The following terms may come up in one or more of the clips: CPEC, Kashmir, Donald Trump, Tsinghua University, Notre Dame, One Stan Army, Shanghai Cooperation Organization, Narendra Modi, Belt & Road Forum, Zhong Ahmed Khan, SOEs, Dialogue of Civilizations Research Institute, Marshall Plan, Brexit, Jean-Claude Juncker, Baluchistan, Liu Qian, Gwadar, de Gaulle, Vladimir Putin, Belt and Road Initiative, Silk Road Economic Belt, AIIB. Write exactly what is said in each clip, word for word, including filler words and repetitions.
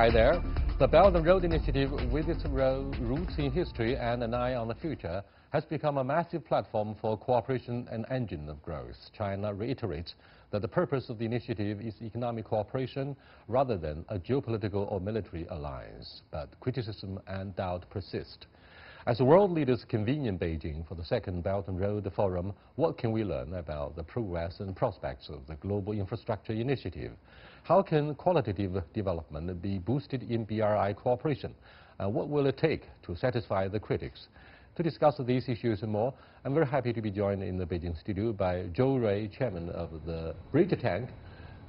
Hi there. The Belt and Road Initiative, with its roots in history and an eye on the future, has become a massive platform for cooperation and engine of growth. China reiterates that the purpose of the initiative is economic cooperation rather than a geopolitical or military alliance. But criticism and doubt persist. As world leaders convene in Beijing for the second Belt and Road Forum, what can we learn about the progress and prospects of the Global Infrastructure Initiative? How can qualitative development be boosted in B R I cooperation? And what will it take to satisfy the critics? To discuss these issues and more, I'm very happy to be joined in the Beijing studio by Zhou Rui, chairman of the Bridge Tank,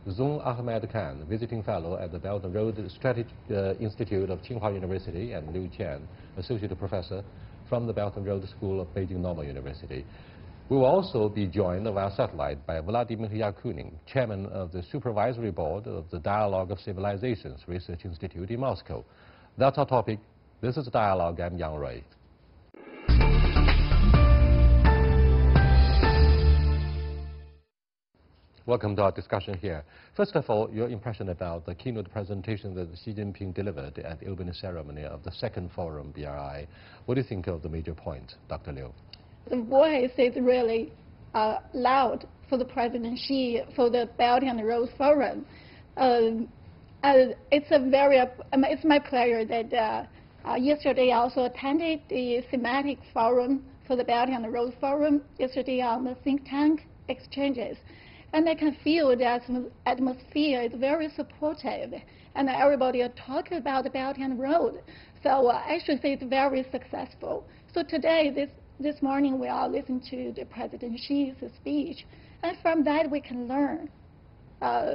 Zhong Ahmed Khan, visiting fellow at the Belt and Road Strategic uh, Institute of Tsinghua University, and Liu Qian, associate professor from the Belt and Road School of Beijing Normal University. We will also be joined via satellite by Vladimir Yakunin, chairman of the supervisory board of the Dialogue of Civilizations Research Institute in Moscow. That's our topic. This is Dialogue. I'm Yang Rui. Welcome to our discussion here. First of all, your impression about the keynote presentation that Xi Jinping delivered at the opening ceremony of the second forum B R I. What do you think of the major points, Doctor Liu? The voices really uh, loud for the President Xi, for the Belt and Road Forum. Um, uh, it's a very, uh, it's my pleasure that uh, uh, yesterday I also attended the thematic forum for the Belt and Road Forum, yesterday on the think tank exchanges. And I can feel that atmosphere is very supportive, and everybody are talking about the Belt and Road. So uh, I should say it's very successful. So today, this, this morning, we all listened to the President Xi's speech, and from that we can learn uh,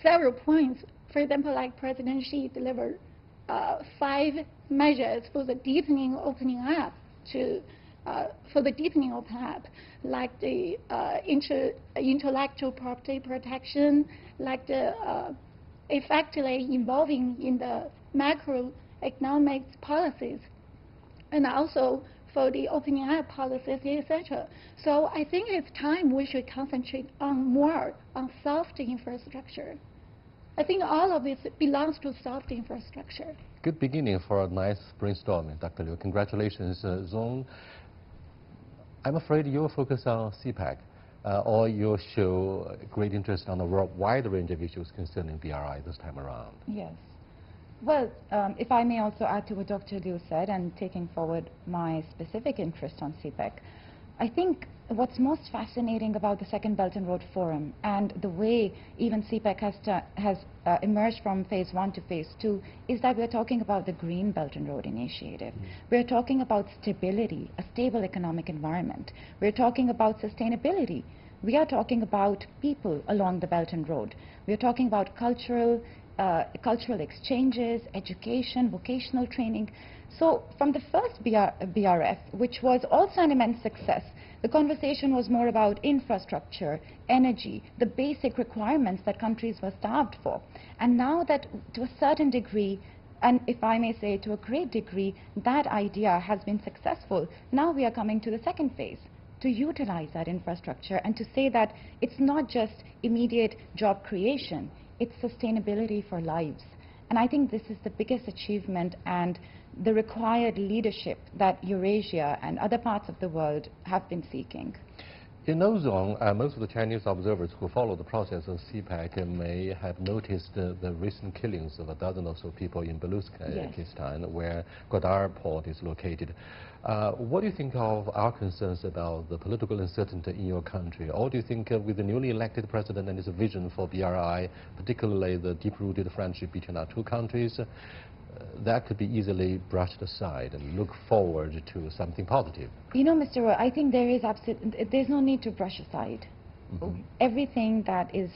several points. For example, like President Xi delivered uh, five measures for the deepening opening up to. Uh, for the deepening of H A B, like the uh, inter intellectual property protection, like the uh, effectively involving in the macroeconomic policies, and also for the opening up policies, et cetera. So I think it's time we should concentrate on more on soft infrastructure. I think all of this belongs to soft infrastructure. Good beginning for a nice brainstorming, Doctor Liu. Congratulations, uh, Zhong. I'm afraid you'll focus on C PEC, uh, or you'll show great interest on a wide range of issues concerning B R I this time around. Yes. Well, um, if I may also add to what Doctor Liu said, and taking forward my specific interest on C PEC, I think what's most fascinating about the Second Belt and Road Forum and the way even C PEC has, to, has uh, emerged from phase one to phase two is that we're talking about the Green Belt and Road Initiative. Mm. We're talking about stability, a stable economic environment. We're talking about sustainability. We are talking about people along the Belt and Road. We're talking about cultural, uh, cultural exchanges, education, vocational training. So from the first B R F, which was also an immense success, the conversation was more about infrastructure, energy, the basic requirements that countries were starved for. And now that, to a certain degree, and if I may say to a great degree, that idea has been successful, now we are coming to the second phase, to utilize that infrastructure and to say that it's not just immediate job creation, it's sustainability for lives. And I think this is the biggest achievement and the required leadership that Eurasia and other parts of the world have been seeking. In Ozone, uh, most of the Chinese observers who follow the process of C PEC may have noticed uh, the recent killings of a dozen or so people in Baluchistan, yes, where Gwadar port is located. Uh, what do you think of our concerns about the political uncertainty in your country? Or do you think uh, with the newly elected president and his vision for B R I, particularly the deep-rooted friendship between our two countries, uh, that could be easily brushed aside and look forward to something positive? You know, Mister Roy, I think there is absolute, there's no need to brush aside. Mm-hmm. Everything that is,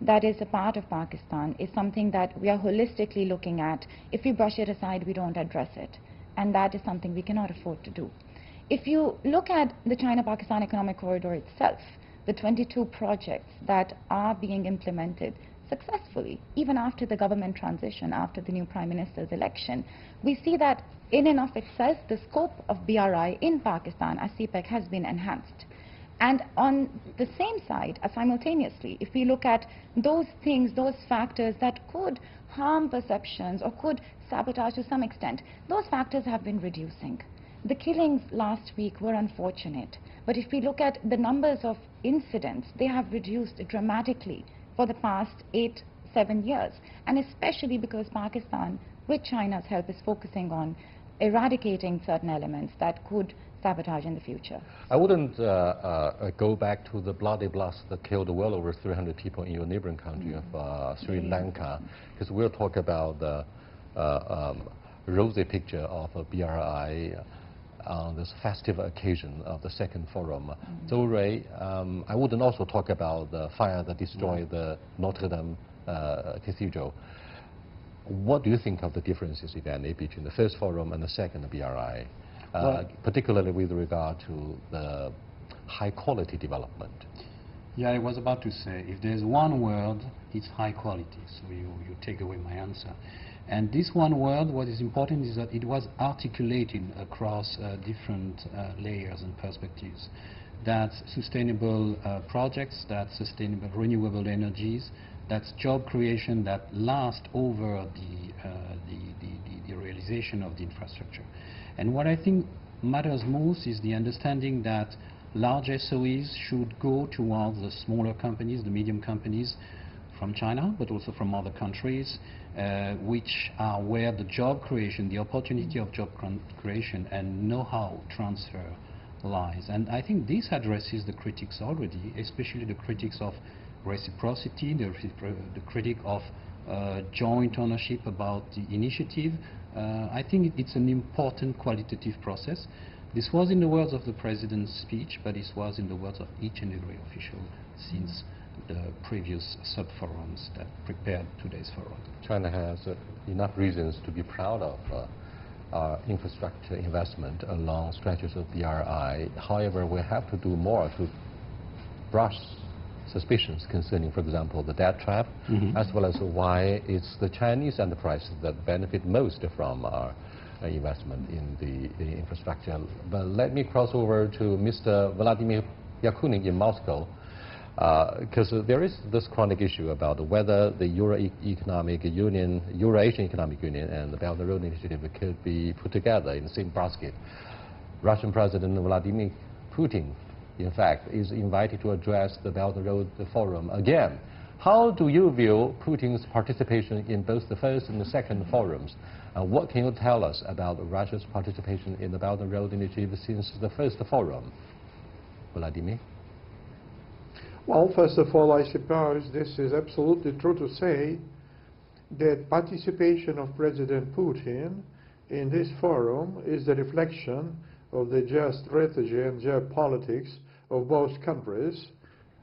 that is a part of Pakistan is something that we are holistically looking at. If we brush it aside, we don't address it. And that is something we cannot afford to do. If you look at the China-Pakistan Economic Corridor itself, the twenty-two projects that are being implemented successfully, even after the government transition, after the new prime minister's election, we see that in and of itself, the scope of B R I in Pakistan as C PEC has been enhanced. And on the same side, uh, simultaneously, if we look at those things, those factors that could harm perceptions or could sabotage to some extent, those factors have been reducing. The killings last week were unfortunate, but if we look at the numbers of incidents, they have reduced dramatically for the past eight, seven years, and especially because Pakistan, with China's help, is focusing on eradicating certain elements that could sabotage in the future. I wouldn't uh, uh, go back to the bloody blast that killed well over three hundred people in your neighboring country mm-hmm. of uh, Sri mm-hmm. Lanka, because we'll talk about the uh, um, rosy picture of a B R I on this festive occasion of the second forum. Mm-hmm. Zhou Rui, um, I wouldn't also talk about the fire that destroyed mm-hmm. the Notre Dame uh, Cathedral. What do you think of the differences, if any, between the first forum and the second B R I, uh, well, particularly with regard to the high-quality development? Yeah, I was about to say, if there's one word, it's high quality, so you, you take away my answer. And this one word, what is important is that it was articulated across uh, different uh, layers and perspectives. That's sustainable uh, projects, that's sustainable renewable energies, that's job creation that lasts over the, uh, the, the, the realization of the infrastructure. And what I think matters most is the understanding that large S O Es should go towards the smaller companies, the medium companies from China, but also from other countries, uh, which are where the job creation, the opportunity of job creation and know-how transfer lies. And I think this addresses the critics already, especially the critics of reciprocity, the, the critic of uh, joint ownership about the initiative. Uh, I think it, it's an important qualitative process. This was in the words of the president's speech, but it was in the words of each and every official since the previous sub-forums that prepared today's forum. China has uh, enough reasons to be proud of uh, our infrastructure investment along stretches of B R I. However, we have to do more to brush suspicions concerning, for example, the debt trap, mm-hmm. as well as why it's the Chinese enterprises that benefit most from our uh, investment in the, the infrastructure. But let me cross over to Mister Vladimir Yakunin in Moscow, because uh, there is this chronic issue about whether the Euro Economic Union, Eurasian Economic Union, and the Belt and Road Initiative could be put together in the same basket. Russian President Vladimir Putin, in fact, is invited to address the Belt and Road Forum again. How do you view Putin's participation in both the first and the second forums? And what can you tell us about Russia's participation in the Belt and Road Initiative since the first forum? Vladimir? Well, first of all, I suppose this is absolutely true to say that participation of President Putin in this forum is the reflection of the geostrategy and geopolitics of both countries,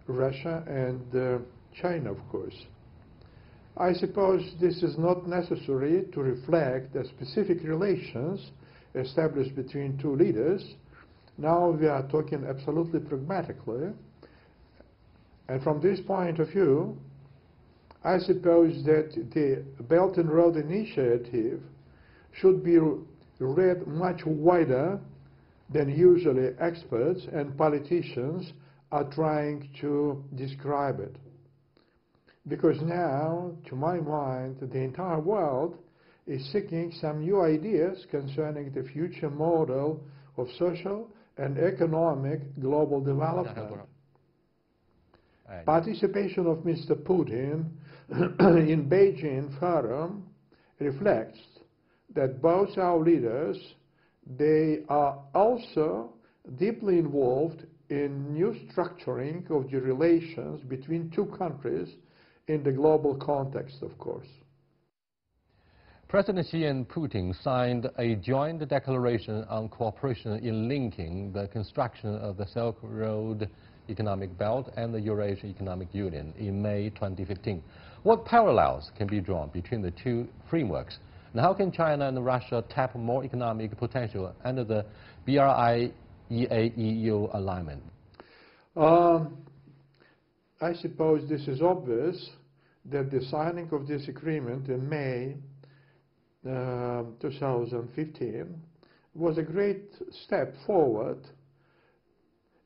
Russia and uh, China, of course. I suppose this is not necessary to reflect the specific relations established between two leaders. Now we are talking absolutely pragmatically. And from this point of view, I suppose that the Belt and Road Initiative should be read much wider than usually experts and politicians are trying to describe it. Because now, to my mind, the entire world is seeking some new ideas concerning the future model of social and economic global development. Participation of Mister Putin in Beijing Forum reflects that both our leaders, they are also deeply involved in new structuring of the relations between two countries in the global context, of course. President Xi and Putin signed a joint declaration on cooperation in linking the construction of the Silk Road Economic Belt and the Eurasian Economic Union in May twenty fifteen. What parallels can be drawn between the two frameworks? And how can China and Russia tap more economic potential under the B R I E A E U alignment? Um, I suppose this is obvious that the signing of this agreement in May two thousand fifteen was a great step forward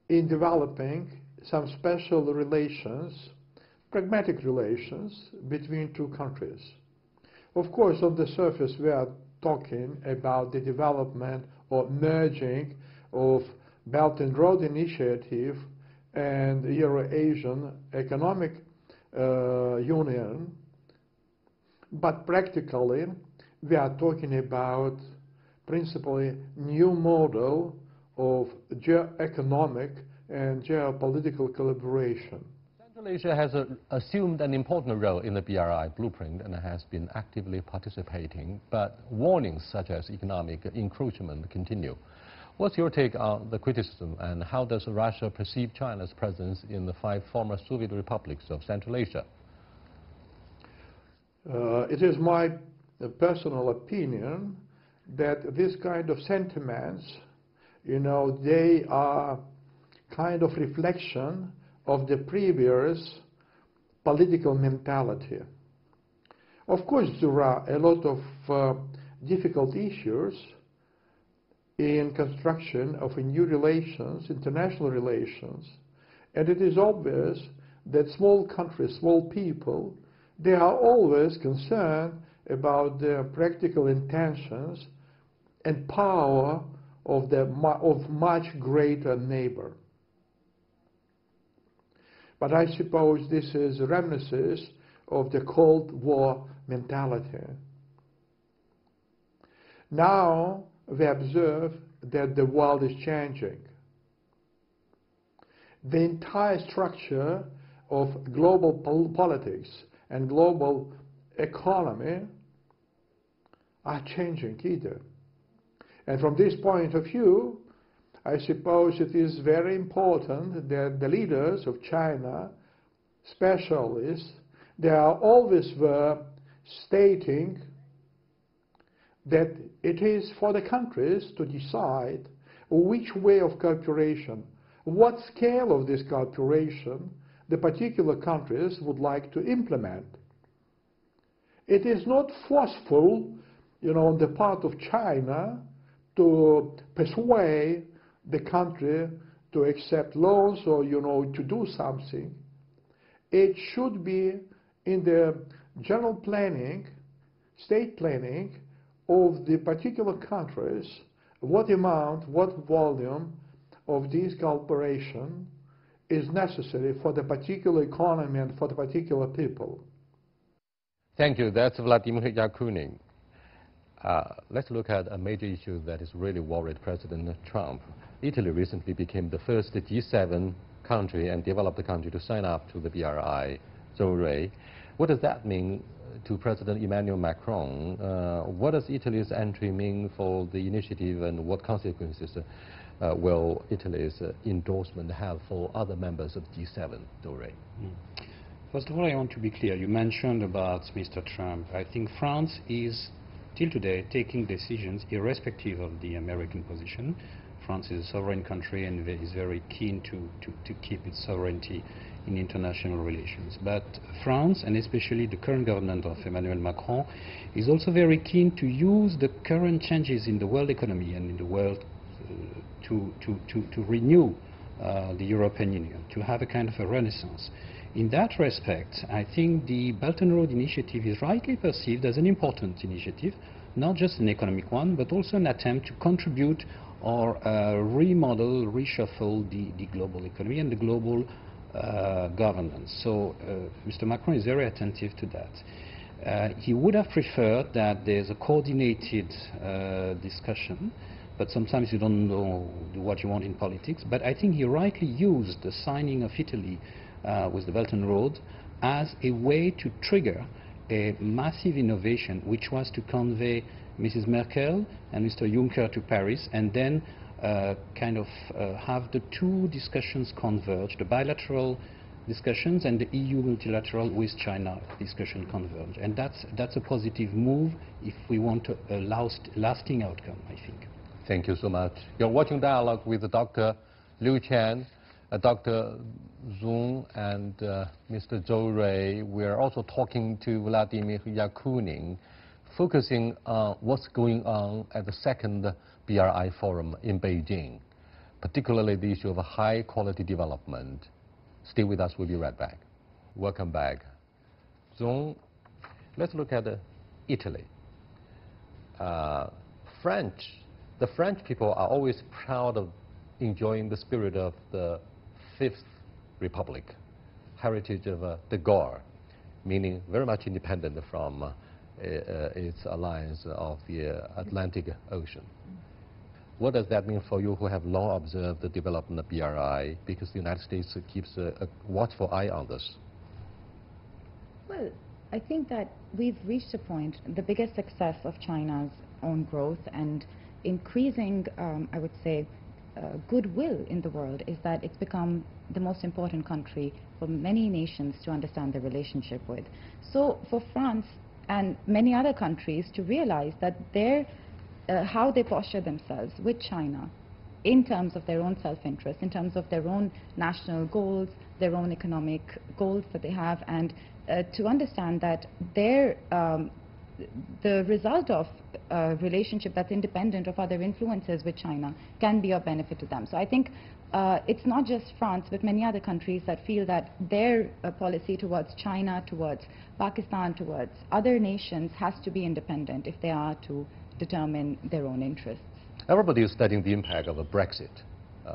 in developing some special relations, pragmatic relations between two countries. Of course, on the surface we are talking about the development or merging of Belt and Road Initiative and Eurasian Economic uh, Union, but practically we are talking about principally new model of geo-economic and geopolitical collaboration. Central Asia has a, assumed an important role in the B R I blueprint and has been actively participating, but warnings such as economic encroachment continue. What's your take on the criticism, and how does Russia perceive China's presence in the five former Soviet republics of Central Asia? Uh, it is my personal opinion that this kind of sentiments, you know, they are kind of reflection of the previous political mentality. Of course, there are a lot of uh, difficult issues in construction of a new relations, international relations, and it is obvious that small countries, small people, they are always concerned about the practical intentions and power of the of much greater neighbor. But I suppose this is reminiscent of the Cold War mentality. Now we observe that the world is changing. The entire structure of global pol politics and global economy are changing either. And from this point of view, I suppose it is very important that the leaders of China, specialists, they are always were stating that it is for the countries to decide which way of cooperation, what scale of this cooperation the particular countries would like to implement. It is not forceful, you know, on the part of China to persuade the country to accept loans or, you know, to do something. It should be in the general planning, state planning of the particular countries, what amount, what volume of this cooperation is necessary for the particular economy and for the particular people. Thank you. That's Vladimir Yakunin. Uh, let's look at a major issue that has really worried President Trump. Italy recently became the first G seven country and developed country to sign up to the B R I, Zhou Rui. What does that mean to President Emmanuel Macron? Uh, what does Italy's entry mean for the initiative, and what consequences uh, uh, will Italy's uh, endorsement have for other members of G seven, Zhou Rui? Mm. First of all, I want to be clear. You mentioned about Mister Trump. I think France is, till today, taking decisions irrespective of the American position. France is a sovereign country and is very keen to, to, to keep its sovereignty in international relations. But France, and especially the current government of Emmanuel Macron, is also very keen to use the current changes in the world economy and in the world uh, to, to, to, to renew uh, the European Union, to have a kind of a renaissance. In that respect, I think the Belt and Road Initiative is rightly perceived as an important initiative, not just an economic one, but also an attempt to contribute or uh, remodel, reshuffle the, the global economy and the global uh, governance. So uh, Mister Macron is very attentive to that. Uh, he would have preferred that there's a coordinated uh, discussion, but sometimes you don't know what you want in politics. But I think he rightly used the signing of Italy Uh, with the Belt and Road as a way to trigger a massive innovation, which was to convey Missus Merkel and Mister Juncker to Paris, and then uh, kind of uh, have the two discussions converge, the bilateral discussions and the E U multilateral with China discussion converge. And that's, that's a positive move if we want a last, lasting outcome, I think. Thank you so much. You're watching Dialogue with Doctor Liu Qian, Uh, Doctor Zhong and uh, Mister Zhou Rui. We are also talking to Vladimir Yakunin, focusing on what's going on at the second B R I forum in Beijing. particularly the issue of high quality development. Stay with us, we'll be right back. Welcome back. Zhong, let's look at uh, Italy. Uh, French, the French people are always proud of enjoying the spirit of the Fifth Republic, heritage of uh, de Gaulle, meaning very much independent from uh, uh, its alliance of the uh, Atlantic Ocean. What does that mean for you who have long observed the development of B R I, because the United States keeps a, a watchful eye on this? Well, I think that we've reached a point, the biggest success of China's own growth and increasing, um, I would say, uh, goodwill in the world is that it's become the most important country for many nations to understand their relationship with. So for France and many other countries to realize that their Uh, how they posture themselves with China in terms of their own self-interest, in terms of their own national goals, their own economic goals that they have, and uh, to understand that their, um, the result of a relationship that's independent of other influences with China can be of benefit to them. So I think uh, it's not just France, but many other countries that feel that their uh, policy towards China, towards Pakistan, towards other nations has to be independent if they are to determine their own interests. Everybody is studying the impact of a Brexit. Uh,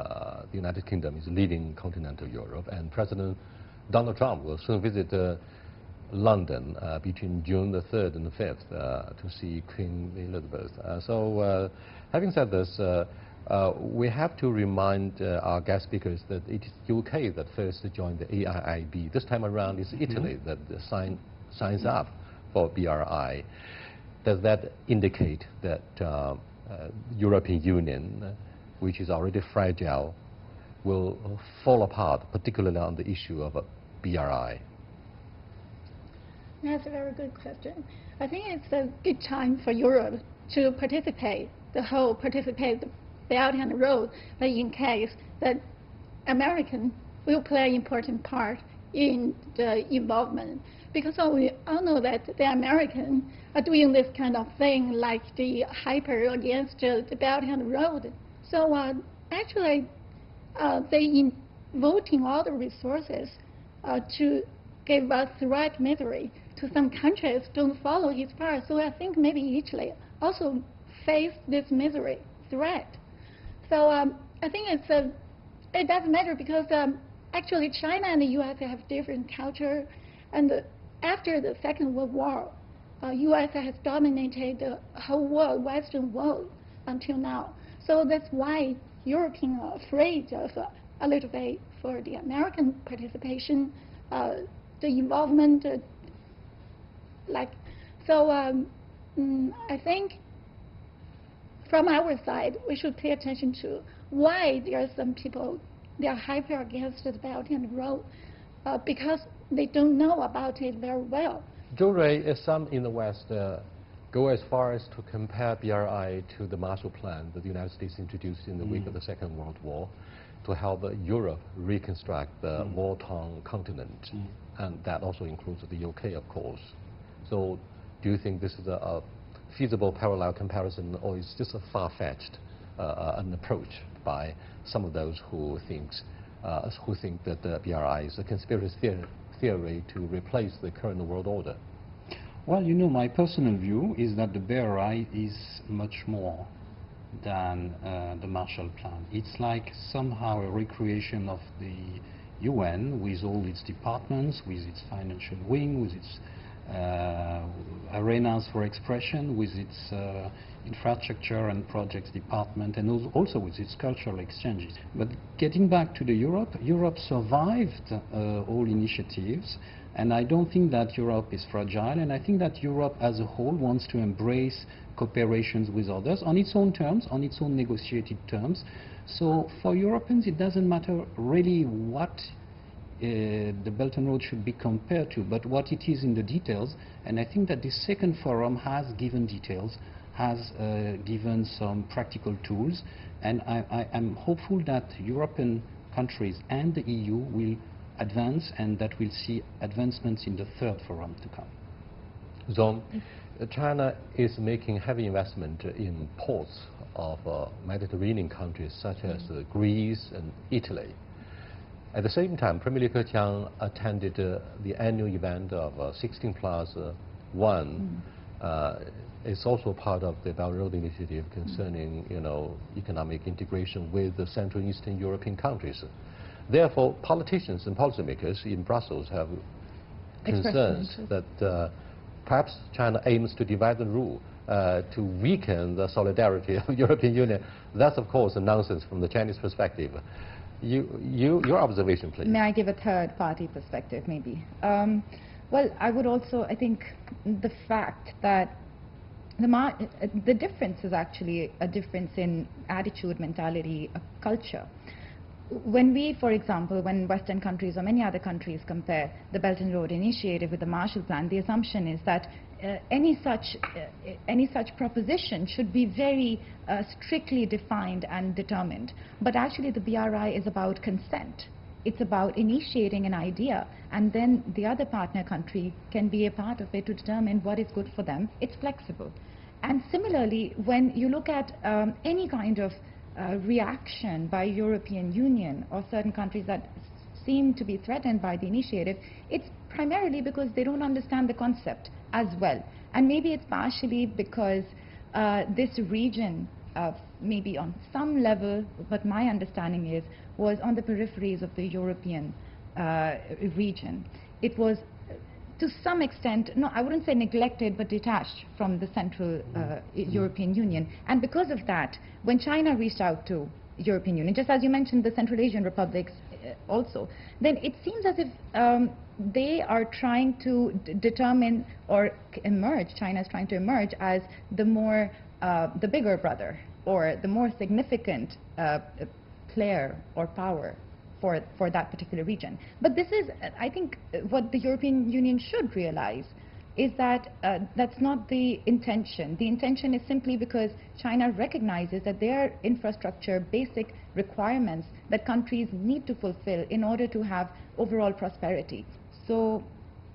the United Kingdom is leading continental Europe, and President Donald Trump will soon visit uh, London uh, between June the third and the fifth uh, to see Queen Elizabeth. Uh, so uh, having said this, uh, uh, we have to remind uh, our guest speakers that it is the U K that first joined the A I I B. This time around it's mm-hmm. Italy that sign, signs mm-hmm. up for B R I. Does that indicate that uh, uh, European Union, which is already fragile, will fall apart, particularly on the issue of uh, B R I? That's a very good question. I think it's a good time for Europe to participate, the whole participate, the Belt and Road, but in case that American will play an important part in the involvement. Because we all know that the Americans are doing this kind of thing, like the hyper against uh, the Belt and Road. So uh, actually, uh, they in voting all the resources uh, to give us the right misery to some countries don't follow his part. So I think maybe Italy also face this misery threat. So um, I think it's uh, it doesn't matter because um, actually China and the U S have different culture, and. Uh, After the Second World War, uh, U S has dominated the whole world, Western world, until now. So that's why Europeans are afraid of uh, a little bit for the American participation, uh, the involvement, uh, like, so um, mm, I think from our side, we should pay attention to why there are some people, they are hyper against the Belt and Road, uh, because they don't know about it very well. Zhou Rui, some in the West uh, go as far as to compare B R I to the Marshall Plan that the United States introduced in the mm. week of the Second World War to help uh, Europe reconstruct the mm. war-torn continent. Mm. And that also includes the U K, of course. So do you think this is a, a feasible parallel comparison, or is this a far-fetched uh, an approach by some of those who, thinks, uh, who think that the B R I is a conspiracy theory? theory to replace the current world order? Well, you know, my personal view is that the B R I is much more than uh, the Marshall Plan. It's like somehow a recreation of the U N with all its departments, with its financial wing, with its uh, arenas for expression, with its uh, infrastructure and projects department, and also with its cultural exchanges. But getting back to the Europe, Europe survived uh, all initiatives, and I don't think that Europe is fragile, and I think that Europe as a whole wants to embrace cooperations with others on its own terms, on its own negotiated terms. So for Europeans, it doesn't matter really what Uh, the Belt and Road should be compared to, but what it is in the details. And I think that this second forum has given details, has uh, given some practical tools, and I am hopeful that European countries and the E U will advance, and that we'll see advancements in the third forum to come. zone, China is making heavy investment in ports of uh, Mediterranean countries such as uh, Greece and Italy. At the same time, Premier Li Keqiang attended uh, the annual event of uh, sixteen plus one. Mm. Uh, it's also part of the Belt and Road Initiative concerning, you know, economic integration with the Central and Eastern European countries. Therefore, politicians and policymakers in Brussels have concerns that uh, perhaps China aims to divide and rule, uh, to weaken the solidarity of the European Union. That's, of course, a nonsense from the Chinese perspective. You, you, your observation, please. May I give a third party perspective, maybe? Um, well, I would also, I think, the fact that the, mar the difference is actually a difference in attitude, mentality, culture. When we, for example, when Western countries or many other countries compare the Belt and Road Initiative with the Marshall Plan, the assumption is that uh, any such uh, any such proposition should be very uh, strictly defined and determined. But actually, the B R I is about consent. It's about initiating an idea, and then the other partner country can be a part of it to determine what is good for them. It's flexible. And similarly, when you look at um, any kind of Uh, reaction by European Union or certain countries that seem to be threatened by the initiative, it's primarily because they don't understand the concept as well. And maybe it's partially because uh, this region, uh, maybe on some level, but my understanding is, was on the peripheries of the European uh, region. It was to some extent, no, I wouldn't say neglected, but detached from the Central uh, European Union. And because of that, when China reached out to European Union, just as you mentioned, the Central Asian republics uh, also, then it seems as if um, they are trying to d determine or emerge, China is trying to emerge as the more, uh, the bigger brother or the more significant uh, player or power For, for that particular region. But this is, I think, what the European Union should realize is that uh, that's not the intention. The intention is simply because China recognizes that there are infrastructure, basic requirements that countries need to fulfill in order to have overall prosperity. So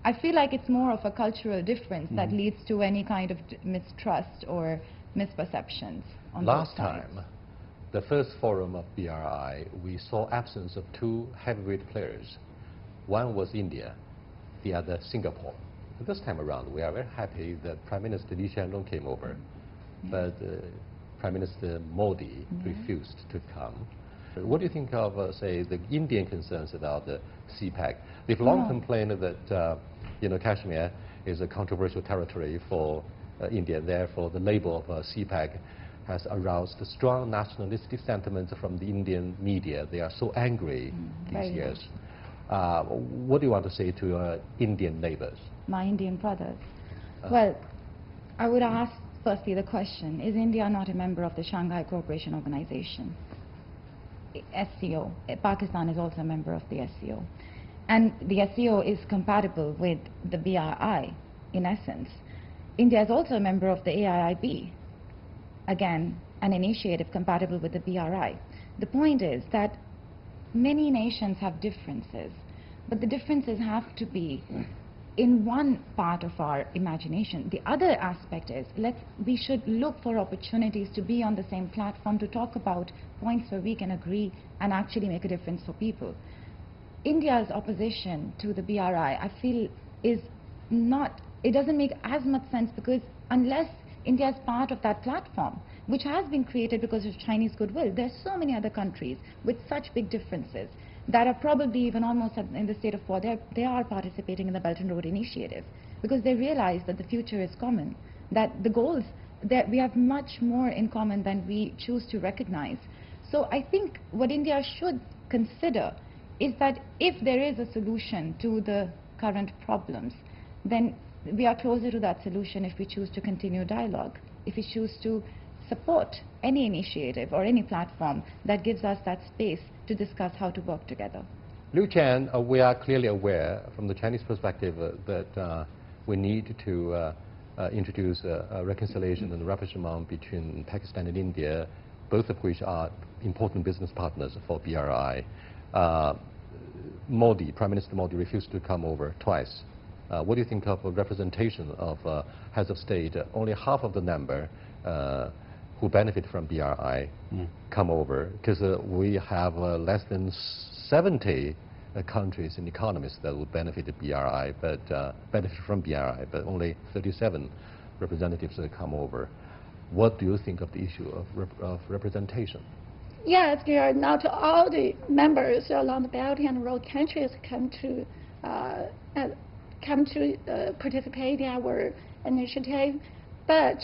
I feel like it's more of a cultural difference mm-hmm. that leads to any kind of mistrust or misperceptions on Last time. The first forum of B R I, we saw absence of two heavyweight players. One was India, the other Singapore. This time around, we are very happy that Prime Minister Li Xianlong came over, yeah. but uh, Prime Minister Modi yeah. refused to come. What do you think of, uh, say, the Indian concerns about the C PEC? They've long oh. complained that, uh, you know, Kashmir is a controversial territory for uh, India, therefore the label of uh, C PEC has aroused strong nationalistic sentiments from the Indian media. They are so angry mm, these years. Uh, what do you want to say to your Indian neighbors? My Indian brothers? Uh, well, I would ask firstly the question, is India not a member of the Shanghai Cooperation Organization? S C O. Pakistan is also a member of the S C O. And the S C O is compatible with the B R I, in essence. India is also a member of the A I I B. Again, an initiative compatible with the B R I. The point is that many nations have differences, but the differences have to be in one part of our imagination. The other aspect is let's, we should look for opportunities to be on the same platform, to talk about points where we can agree and actually make a difference for people. India's opposition to the B R I, I feel, is not, it doesn't make as much sense because unless India is part of that platform, which has been created because of Chinese goodwill. There are so many other countries with such big differences that are probably even almost in the state of war. They're, they are participating in the Belt and Road Initiative because they realize that the future is common, that the goals, that we have much more in common than we choose to recognize. So I think what India should consider is that if there is a solution to the current problems, then we are closer to that solution if we choose to continue dialogue, if we choose to support any initiative or any platform that gives us that space to discuss how to work together. Liu Qian, uh, we are clearly aware from the Chinese perspective uh, that uh, we need to uh, uh, introduce a, a reconciliation and a rapprochement between Pakistan and India, both of which are important business partners for B R I. Uh, Modi, Prime Minister Modi, refused to come over twice. Uh, what do you think of a representation of uh, heads of state? Uh, only half of the number uh, who benefit from B R I mm. come over, because uh, we have uh, less than seventy uh, countries and economies that will benefit B R I, but uh, benefit from B R I, but only thirty-seven representatives that come over. What do you think of the issue of, rep of representation? Yes, dear, not all the members along the Belt and Road countries come to uh, uh, come to uh, participate in our initiative, but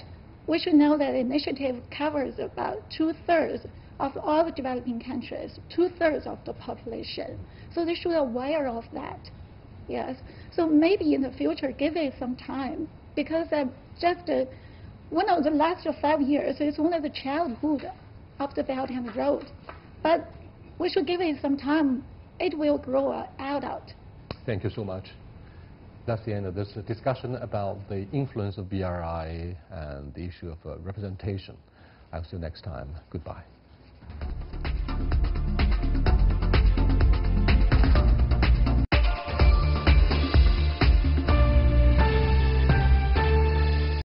we should know that the initiative covers about two-thirds of all the developing countries, two-thirds of the population. So they should be aware of that, yes. So maybe in the future, give it some time, because uh, just uh, one of the last five years is only the childhood of the Belt and Road. But we should give it some time. It will grow out. out. Thank you so much. That's the end of this discussion about the influence of B R I and the issue of uh, representation. I'll see you next time. Goodbye.